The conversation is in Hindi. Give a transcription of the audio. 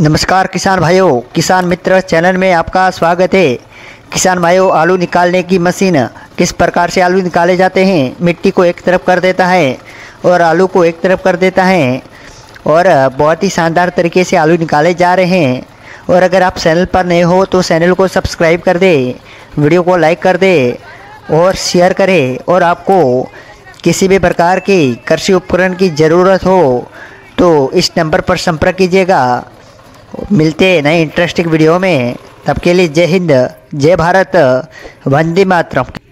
नमस्कार किसान भाइयों, किसान मित्र चैनल में आपका स्वागत है। किसान भाइयों, आलू निकालने की मशीन किस प्रकार से आलू निकाले जाते हैं। मिट्टी को एक तरफ कर देता है और आलू को एक तरफ कर देता है और बहुत ही शानदार तरीके से आलू निकाले जा रहे हैं। और अगर आप चैनल पर नए हो तो चैनल को सब्सक्राइब कर दे, वीडियो को लाइक कर दे और शेयर करें। और आपको किसी भी प्रकार की कृषि उपकरण की ज़रूरत हो तो इस नंबर पर संपर्क कीजिएगा। मिलते हैं नए इंटरेस्टिंग वीडियो में, तब के लिए जय हिंद, जय भारत, वंदे मातरम।